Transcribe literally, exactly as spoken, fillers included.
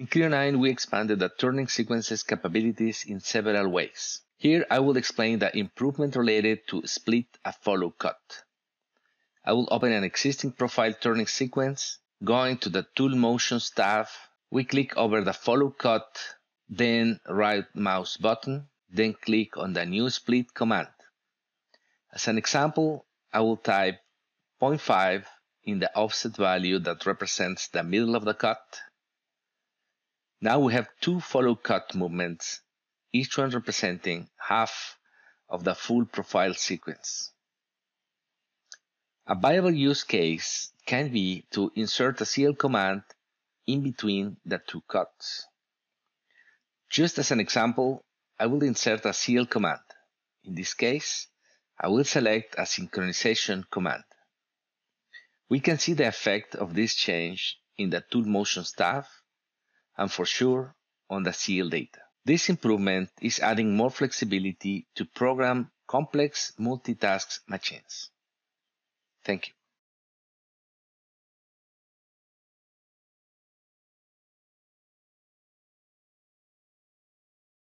In Creo nine, we expanded the turning sequences capabilities in several ways. Here, I will explain the improvement related to split a follow cut. I will open an existing profile turning sequence. Going to the Tool Motions tab, we click over the follow cut, then right mouse button, then click on the new split command. As an example, I will type zero point five in the offset value that represents the middle of the cut. Now we have two follow cut movements, each one representing half of the full profile sequence. A viable use case can be to insert a C L command in between the two cuts. Just as an example, I will insert a C L command. In this case, I will select a synchronization command. We can see the effect of this change in the Tool Motions tab, and for sure on the C L data. This improvement is adding more flexibility to program complex multitask machines. Thank you.